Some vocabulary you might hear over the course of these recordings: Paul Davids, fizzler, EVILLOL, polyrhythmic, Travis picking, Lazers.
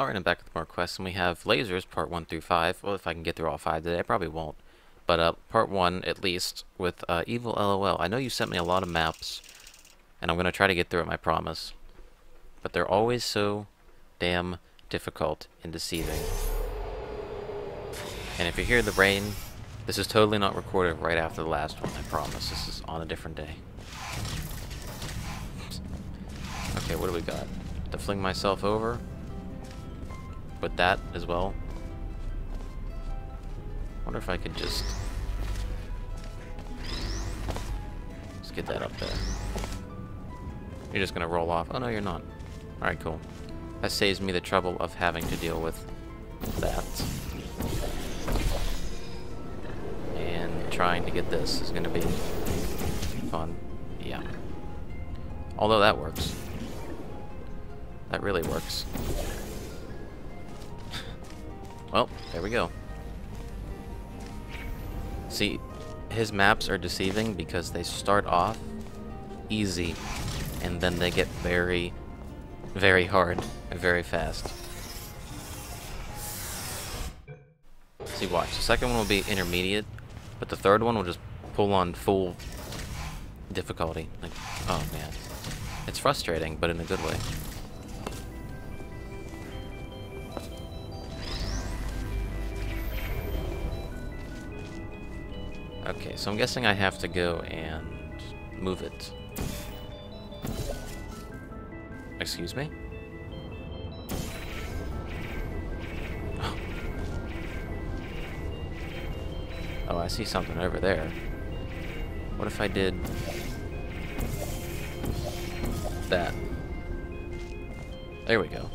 Alright, I'm back with more quests, and we have lasers, part 1 through 5. Well, if I can get through all 5 today, I probably won't. But part 1, at least, with EVILLOL. I know you sent me a lot of maps, and I'm going to try to get through it, I promise. But they're always so damn difficult and deceiving. And if you hear the rain, this is totally not recorded right after the last one, I promise. This is on a different day. Okay, what do we got? To fling myself over? With that as well. I wonder if I could just get that up there. You're just gonna roll off. Oh no, you're not. Alright, cool. That saves me the trouble of having to deal with that. And trying to get this is gonna be fun. Yeah. Although that works. That really works. Well, there we go. See, his maps are deceiving because they start off easy, and then they get very, very hard and very fast. See, watch. The second one will be intermediate, but the third one will just pull on full difficulty. Like, oh man. It's frustrating, but in a good way. Okay, so I'm guessing I have to go and move it. Excuse me? Oh, I see something over there. What if I did that? There we go.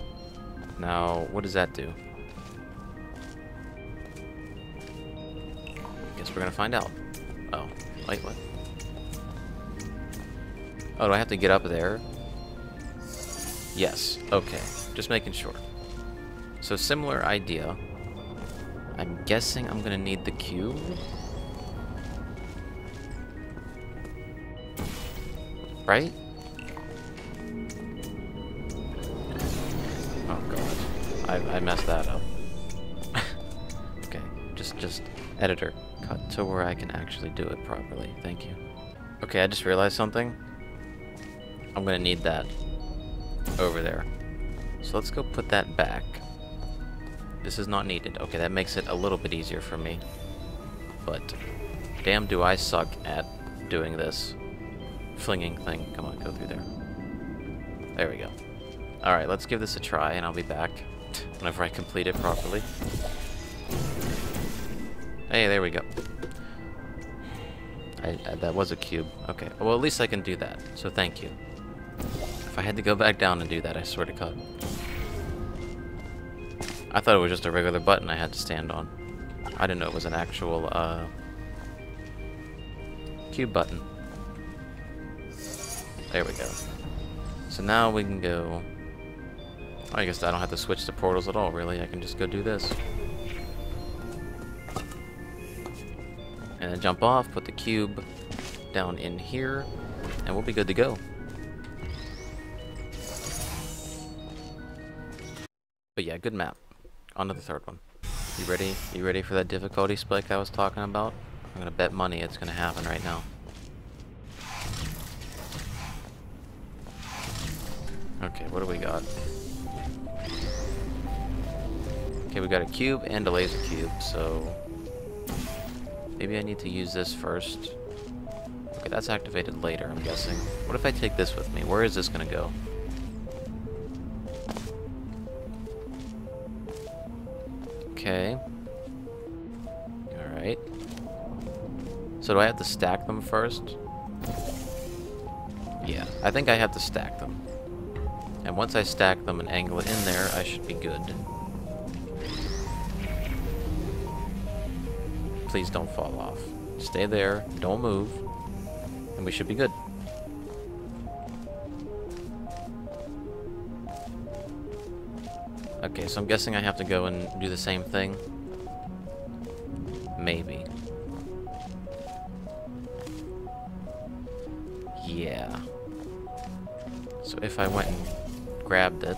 Now, what does that do? Guess we're gonna find out. Oh, wait, what? Oh, do I have to get up there? Yes, okay. Just making sure. So, similar idea. I'm guessing I'm gonna need the cube. Right? Oh, God. I messed that up. Okay, just editor. Cut to where I can actually do it properly. Thank you. Okay, I just realized something. I'm gonna need that over there. So let's go put that back. This is not needed. Okay, that makes it a little bit easier for me. But damn, do I suck at doing this flinging thing. Come on, go through there. There we go. Alright, let's give this a try, and I'll be back whenever I complete it properly. Hey, there we go. That was a cube. Okay, well, at least I can do that, so thank you. If I had to go back down and do that, I swear to God. I thought it was just a regular button I had to stand on. I didn't know it was an actual, cube button. There we go. So now we can go... I guess I don't have to switch to portals at all, really. I can just go do this. And then jump off, put the cube down in here, and we'll be good to go. But yeah, good map. On to the third one. You ready? You ready for that difficulty spike I was talking about? I'm gonna bet money it's gonna happen right now. Okay, what do we got? Okay, we got a cube and a laser cube, so... maybe I need to use this first. Okay, that's activated later, I'm guessing. What if I take this with me? Where is this gonna go? Okay. Alright. So do I have to stack them first? Yeah, I think I have to stack them. And once I stack them and angle it in there, I should be good. Please don't fall off. Stay there, don't move, and we should be good. Okay, so I'm guessing I have to go and do the same thing. Maybe. Yeah. So if I went and grabbed it,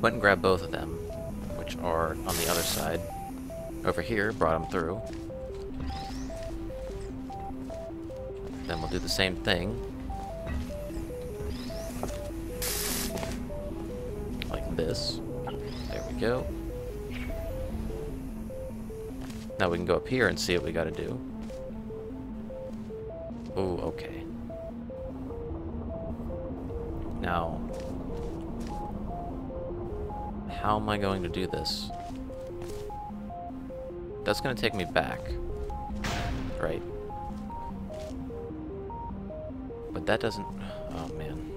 Went and grabbed both of them, which are on the other side. Over here, brought them through. Then we'll do the same thing. Like this. There we go. Now we can go up here and see what we gotta do. Ooh, okay. Now, how am I going to do this? That's gonna take me back, right? But that doesn't, oh man.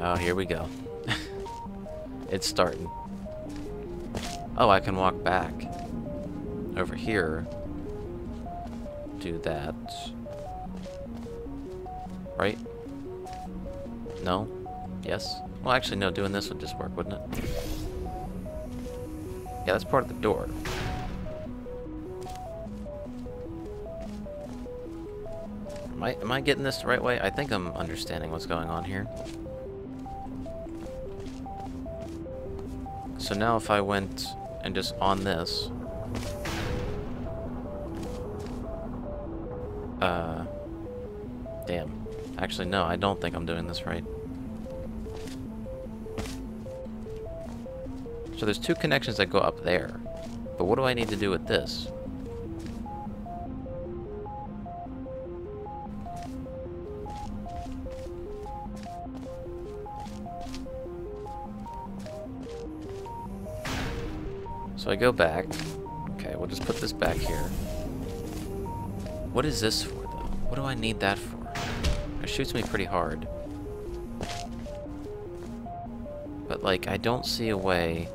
Oh, here we go. It's starting. Oh, I can walk back. Over here, do that. Right? No? Yes? Well, actually, no, doing this would just work, wouldn't it? Yeah, that's part of the door. Am I getting this the right way? I think I'm understanding what's going on here. So now if I went and just on this... Damn. Actually, no, I don't think I'm doing this right. So there's two connections that go up there. But what do I need to do with this? So I go back. Okay, we'll just put this back here. What is this for, though? What do I need that for? It shoots me pretty hard. But, like, I don't see a way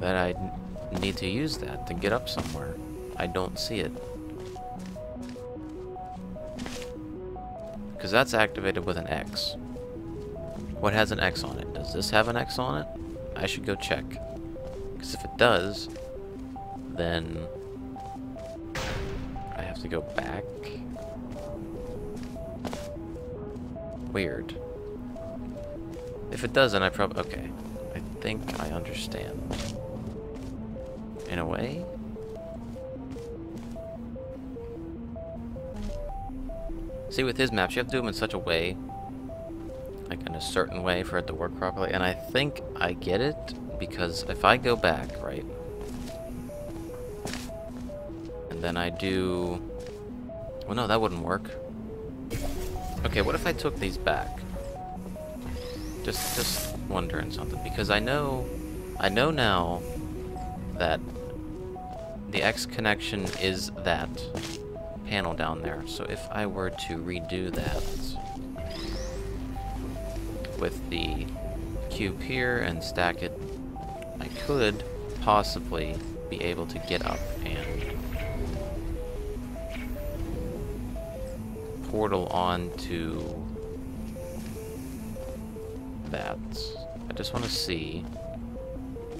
that I need to use that to get up somewhere. I don't see it. Because that's activated with an X. What has an X on it? Does this have an X on it? I should go check. Because if it does, then I have to go back. Weird. If it doesn't, I probably... Okay. I think I understand. In a way? See, with his maps, you have to do them in such a way, like in a certain way, for it to work properly. And I think I get it, because if I go back, right? And then I do... Well, no, that wouldn't work. Okay, what if I took these back? Just wondering something, because I know now that the X connection is that panel down there. So if I were to redo that with the cube here and stack it, I could possibly be able to get up and portal onto that. I just want to see.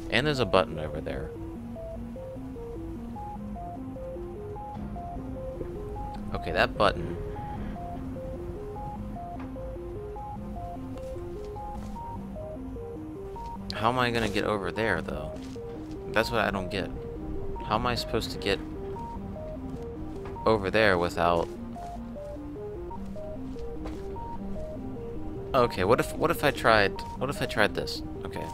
And there's a button over there. Okay, that button. How am I gonna get over there, though? That's what I don't get. How am I supposed to get over there without... Okay, what if I tried this? Okay.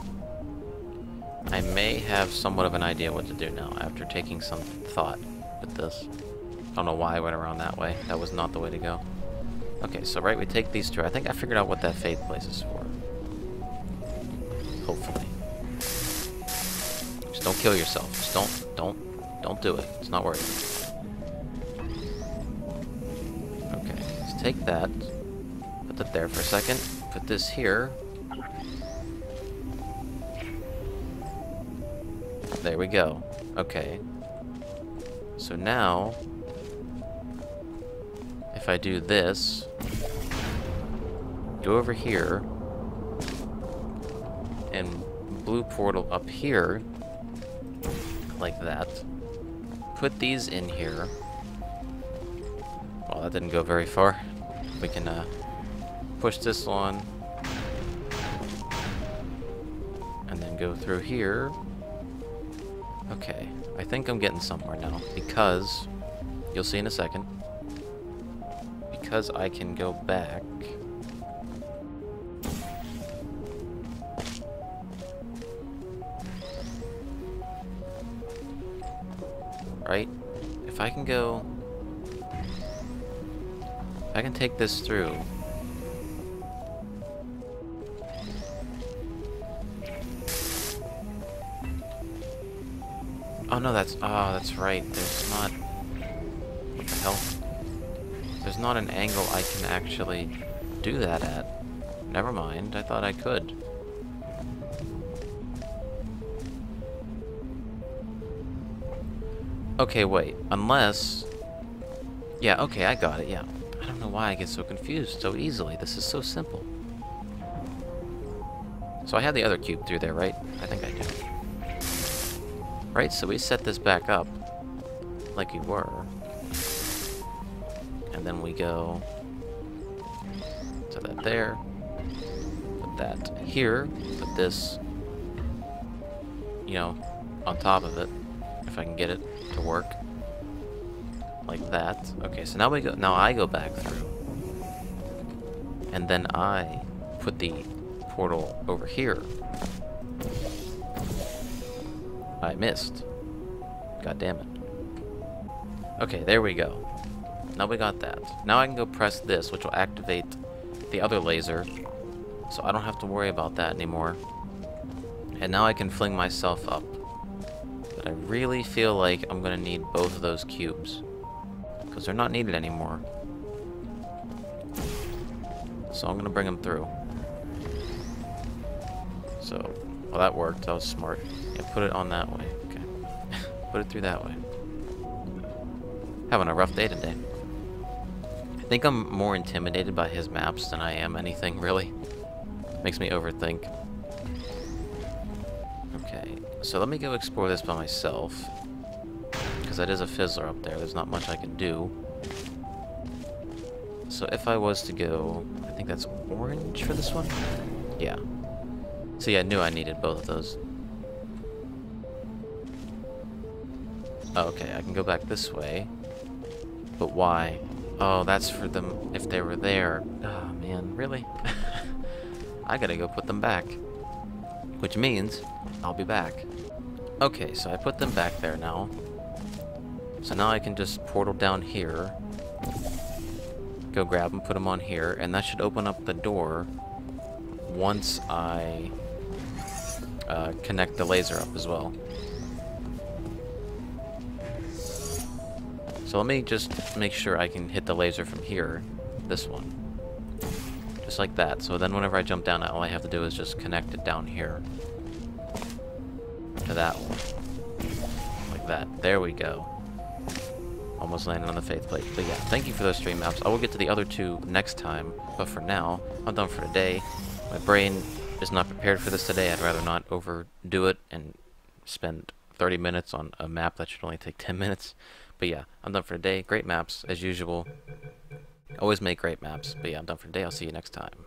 I may have somewhat of an idea what to do now after taking some thought with this. I don't know why I went around that way. That was not the way to go. Okay, so right, we take these two. I think I figured out what that faith place is for. Hopefully. Just don't kill yourself. Just don't do it. It's not worth it. Okay, let's take that. Put it there for a second. Put this here. There we go. Okay. So now, if I do this, go over here, and blue portal up here, like that. Put these in here. Well, that didn't go very far. We can push this on, and then go through here. Okay, I think I'm getting somewhere now, because, you'll see in a second, because I can go back. Right? If I can go... if I can take this through... oh no, that's... oh, that's right. There's not... what the hell? There's not an angle I can actually do that at. Never mind, I thought I could. Okay, wait, unless... yeah, okay, I got it, yeah. I don't know why I get so confused so easily. This is so simple. So I had the other cube through there, right? I think I do. Right, so we set this back up, like we were. And then we go... to that there. Put that here. Put this... you know, on top of it. If I can get it to work like that. Okay, so now we go. Now I go back through, and then I put the portal over here. I missed. God damn it. Okay, there we go. Now we got that. Now I can go press this, which will activate the other laser, so I don't have to worry about that anymore. And now I can fling myself up. But I really feel like I'm gonna need both of those cubes, because they're not needed anymore. So I'm gonna bring them through. So, well, that worked. That was smart. Yeah, put it on that way. Okay. Put it through that way. Having a rough day today. I think I'm more intimidated by his maps than I am anything, really. Makes me overthink. So let me go explore this by myself, because that is a fizzler up there. There's not much I can do. So if I was to go... I think that's orange for this one? Yeah. So yeah, I knew I needed both of those. Oh, okay, I can go back this way. But why? Oh, that's for them if they were there. Oh, man, really? I gotta go put them back. Which means... I'll be back. Okay, so I put them back there now. So now I can just portal down here. Go grab them, put them on here, and that should open up the door once I connect the laser up as well. So let me just make sure I can hit the laser from here. This one. Just like that. So then whenever I jump down, all I have to do is just connect it down here. To that one. Like that. There we go. Almost landed on the faith plate. But yeah, thank you for those stream maps. I will get to the other two next time, but for now, I'm done for today. My brain is not prepared for this today. I'd rather not overdo it and spend 30 minutes on a map that should only take 10 minutes. But yeah, I'm done for today. Great maps, as usual. Always make great maps. But yeah, I'm done for today. I'll see you next time.